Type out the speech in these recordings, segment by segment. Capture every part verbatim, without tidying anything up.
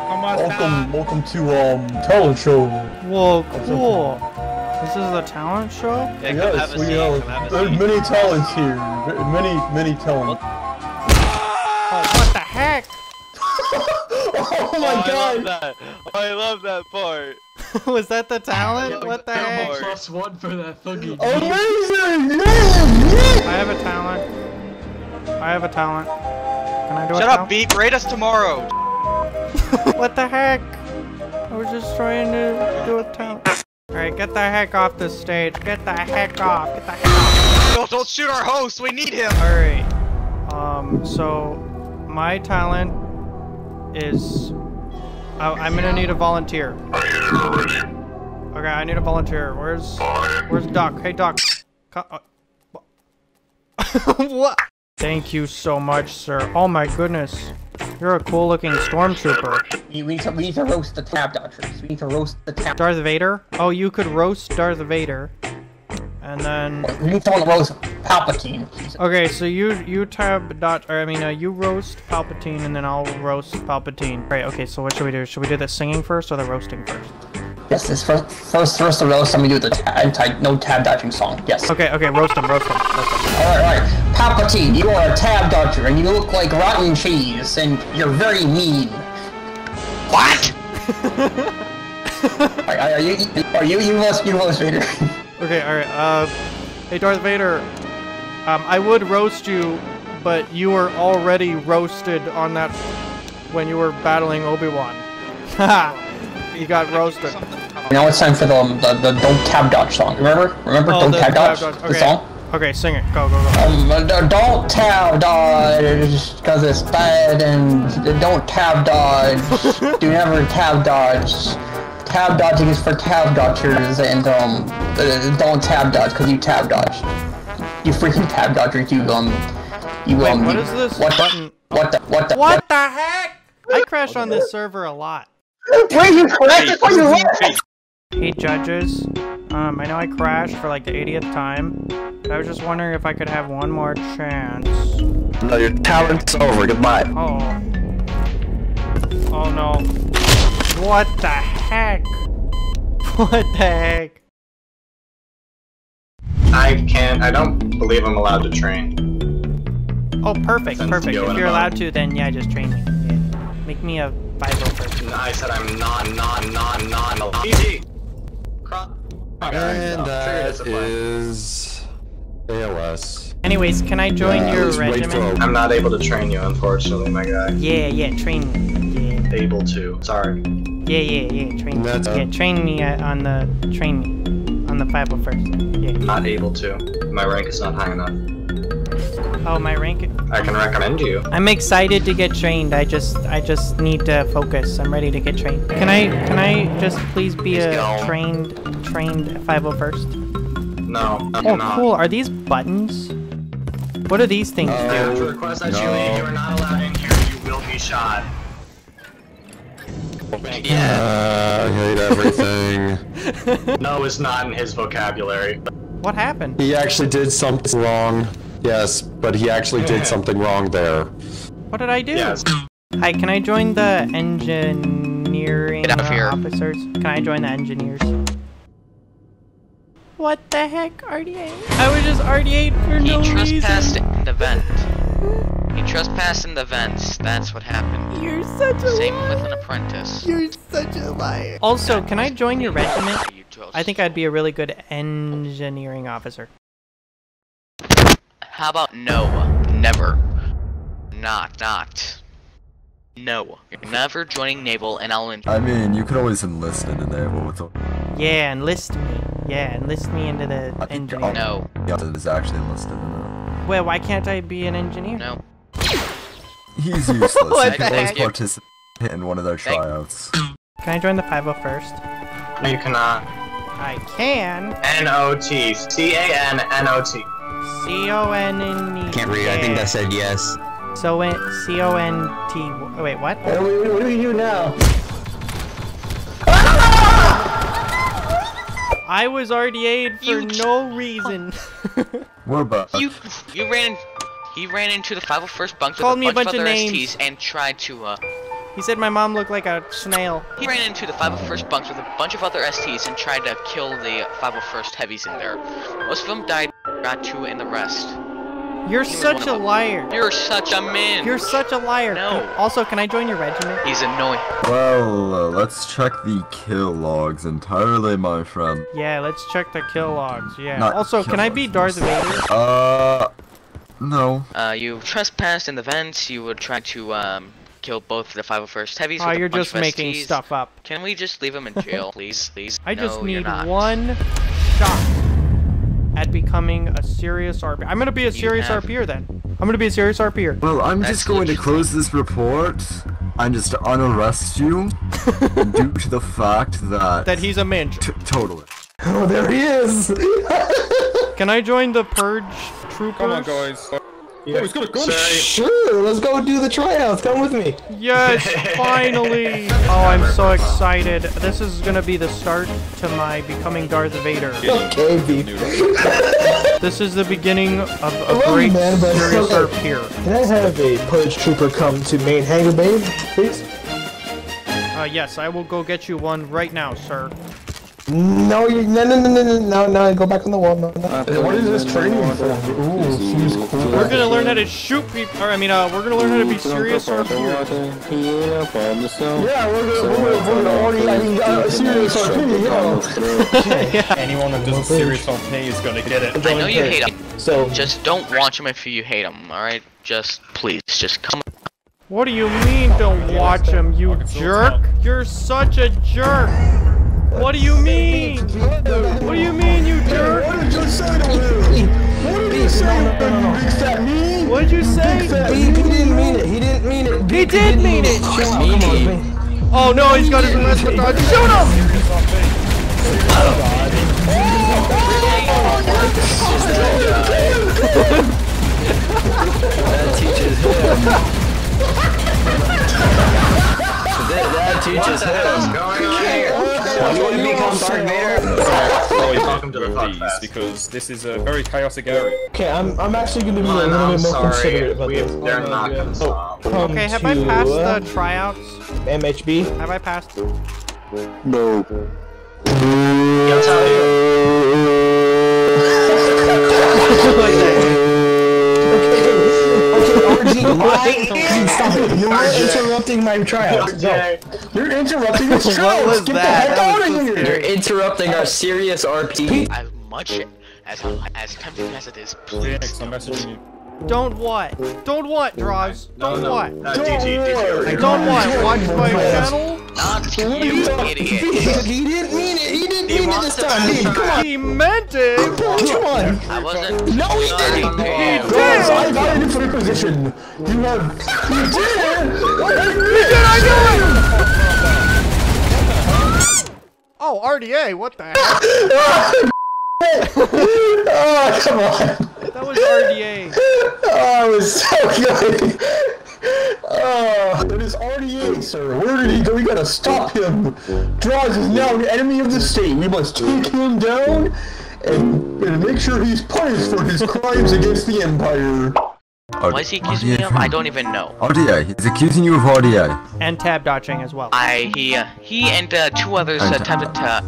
Welcome, welcome to um talent show. Whoa, cool. This is a talent show? Yeah, yes, have a we seat, have, have a there seat. Are many talents here. Many, many talents. Oh, what the heck? Oh my oh, god! I love that. Oh, I love that part. Was that the talent? Yeah, what the heck? Plus one for that fucking. Amazing! I have a talent. I have a talent. Can I do it? Shut up, Beep. Rate us tomorrow. What the heck? I was just trying to do a talent. Alright, get the heck off the stage. Get the heck off. Get the heck off. Don't, don't shoot our host. We need him. Alright. Um, so my talent is I, I'm gonna need a volunteer. I am ready. Okay, I need a volunteer. Where's Where's Doc? Hey Doc. What? Thank you so much, sir. Oh my goodness. You're a cool-looking stormtrooper. We need, to, we need to roast the tab doctors. We need to roast the tab. Darth Vader? Oh, you could roast Darth Vader. And then we need to roast Palpatine. Okay, so you you tab dot or I mean uh, you roast Palpatine, and then I'll roast Palpatine. Right. Okay. So what should we do? Should we do the singing first or the roasting first? Yes, this first first first the roast. Let me do the anti no tab dodging song. Yes. Okay. Okay. Roast him. Roast him. Roast him. All right. All right. Palpatine, you are a tab dodger, and you look like rotten cheese, and you're very mean. What? Are, are you are you you roast you roast Vader? Okay, alright, uh, hey Darth Vader, um, I would roast you, but you were already roasted on that when you were battling Obi-Wan. Haha, you got roasted. Now it's time for the, um, the, the Don't Tab Dodge song, remember? Remember, oh, Don't Tab Dodge, tab dodge. Okay. The song? Okay, sing it, go, go, go. Um, uh, don't Tab Dodge, cause it's bad, and don't Tab Dodge, do never Tab Dodge. Tab dodging is for tab dodgers, and um, uh, don't tab dodge because you tab dodge. You freaking tab dodgers, you um, you Wait, um. What is this what button? The, what the what the what, what the heck? I crash on this server a lot. Wait, you crashed on your left. Hey judges, um, I know I crashed for like the eightieth time. I was just wondering if I could have one more chance. No, your talent's over. Goodbye. Oh. Oh no. What the heck? What the heck? I can't. I don't believe I'm allowed to train. Oh, perfect, Since perfect. If you're allowed to, then yeah, just train me. Yeah. Make me a vital person. No, I said I'm not, not, not, not allowed. Easy. Cross. And no, that is A L S. Anyways, can I join yeah, your regiment? I'm not able to train you, unfortunately, my guy. Yeah, yeah, train me. Yeah. Able to. Sorry. Yeah, yeah, yeah, train me. Yeah, train me on the, train me, on the five oh first. Yeah. Not able to. My rank is not high enough. Oh, my rank? I can recommend you. I'm excited to get trained. I just, I just need to focus. I'm ready to get trained. Can I, can I just please be Let's a go. trained, trained five oh first? No, I'm oh, not. Cool. Are these buttons? What do these things no. do? Request that no. you leave. You are not allowed in here. You will be shot. Yeah. Uh, I hate everything. No, it's not in his vocabulary. What happened? He actually did something wrong. Yes, but he actually did something wrong there. What did I do? Yes. Hi, can I join the engineering Get out of here. officers? Can I join the engineers? What the heck, R D eight? I was just R D eight for he no reason. He trespassed in the vent. He trespassed in the vents, that's what happened. You're such a Same liar. with an apprentice. You're such a liar. Also, can I join your regiment? I think I'd be a really good engineering officer. How about no? Never. Not, not. No. You're never joining Naval and I'll enjoy. I mean, you could always enlist into Naval. What's up? Yeah, enlist me. Yeah, enlist me into the engineering. No. Yeah, it's actually enlisted in it. Well, why can't I be an engineer? No. He's useless. He can always participate in one of their tryouts. Can I join the five oh first? No, you cannot. I can. N O T. C A N N O T. C O N N E. Can't read. I think that said yes. So C O N T. Wait, what? What do we do now? I was R D A'd for you no reason. We're bugged. You, you ran... He ran into the five oh first bunk with a bunch of other S Ts and tried to, uh, He said my mom looked like a snail. He ran into the five oh first bunks with a bunch of other S Ts and tried to kill the five oh first heavies in there. Most of them died, got two in the rest. You're such a liar. You're such a man. You're such a liar. No. Also, can I join your regiment? He's annoying. Well, uh, let's check the kill logs entirely, my friend. Yeah, let's check the kill logs, yeah. Not also, can I be Darth Vader? Uh, no. Uh, you trespassed in the vents. You would try to, um... kill both the five oh first heavies. Oh, you're just making S Ts. Stuff up. Can we just leave him in jail, please? Please. I no, just need one shot at becoming a serious R P. I'm gonna be a you serious have... RPer then. I'm gonna be a serious RPer. Well, I'm That's just going to close this report and just unarrest you due to the fact that that he's a minch. Totally. Oh, there he is. Can I join the purge troopers? Come on, guys. Yeah. Oh, he's got a gun. Sure, let's go do the tryouts. Come with me. Yes, finally. Oh, I'm so excited. This is gonna be the start to my becoming Darth Vader. Okay, B. This is the beginning of a Hello, great man, serious okay. arc here. Can I have a purge trooper come to main hangar bay, please? Uh, yes, I will go get you one right now, sir. No, you, no, no, no, no, no, no, go back on the wall. No, no. Uh, what is this training for? Ooh, she's cool. We're gonna learn how to shoot people. Or, I mean, uh, we're gonna learn how to be serious R P. Yeah, we're gonna learn how to be uh, serious R P. Yeah. Anyone that does serious R P is gonna get it. I know you hate him. So just don't watch him if you hate him. All right, just please, just come. What do you mean? Don't watch him, you jerk! You're such a jerk. What do you mean? What do you mean, you jerk? What did you say to him? What did you say to him, big fat me? What did you say? He didn't mean it. He didn't mean it. He did mean it. Oh no, he's got his last baton. Shoot him! That teaches him. That teaches him. Going on here. When you want to become Darth Vader? Welcome to the podcast because this is a very chaotic area. Okay, I'm I'm actually going to be a little bit more considerate about this. They're not going to stop. Okay, have I passed the tryouts? M H B? Have I passed? No. That's how you. Okay, okay, R G, why? Stop it. You're interrupting my tryouts. Go. You're interrupting this show! What was Get that? The heck out of here! You're interrupting our serious R P. As much as as tempting as it is, please. Don't what? Don't what, Draws? No, don't no. what? No, don't D G, D G, D G, don't what? Watch my channel? Not you, idiot. He didn't mean it. He didn't he mean it this time. Come on. He meant it. Come on. I wasn't. No, he didn't. He did. Draws, I got into the position. You won. You did it. You did. I knew it. Oh, R D A, what the heck? Oh, come on. That was R D A. Oh, it was so good. Oh, it is R D A, sir. Where did he go? We gotta stop him. Draws is now an enemy of the state. We must take him down and, and make sure he's punished for his crimes against the Empire. Why is he accusing me of? I don't even know. R D A, he's accusing you of R D A. And tab dodging as well. I, he, uh, he and uh, two others and attempted to,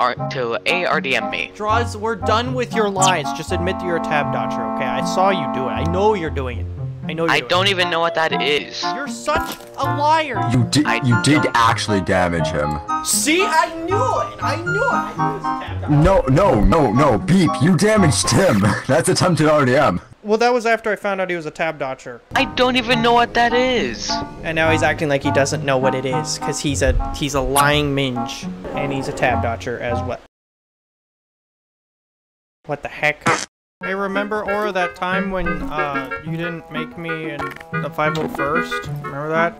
R to A R D M me. Draws, we're done with your lies. Just admit that you're a tab dodger, okay? I saw you do it. I know you're doing it. I know you're I doing don't it. even know what that is. You're such a liar. You did, I you did actually damage him. See, I knew it. I knew it. I knew it was tab dodging. No, no, no, no. Beep, you damaged him. That's attempted R D M. Well, that was after I found out he was a tab dodger. I don't even know what that is. And now he's acting like he doesn't know what it is, because he's a he's a lying minge, and he's a tab dodger as well. What the heck? Hey, remember, Aura, that time when uh, you didn't make me in the five oh first? Remember that?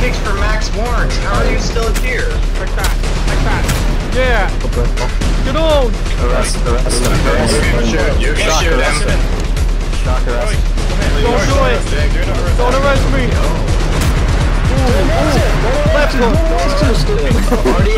Kicks for Max Warren. How are you still here? Like that. Like that. Yeah! Get on! Arrest, arrest, arrest. You can shoot him. Shock arrest. Don't do it! Don't arrest me! Ooh, ooh. Left one!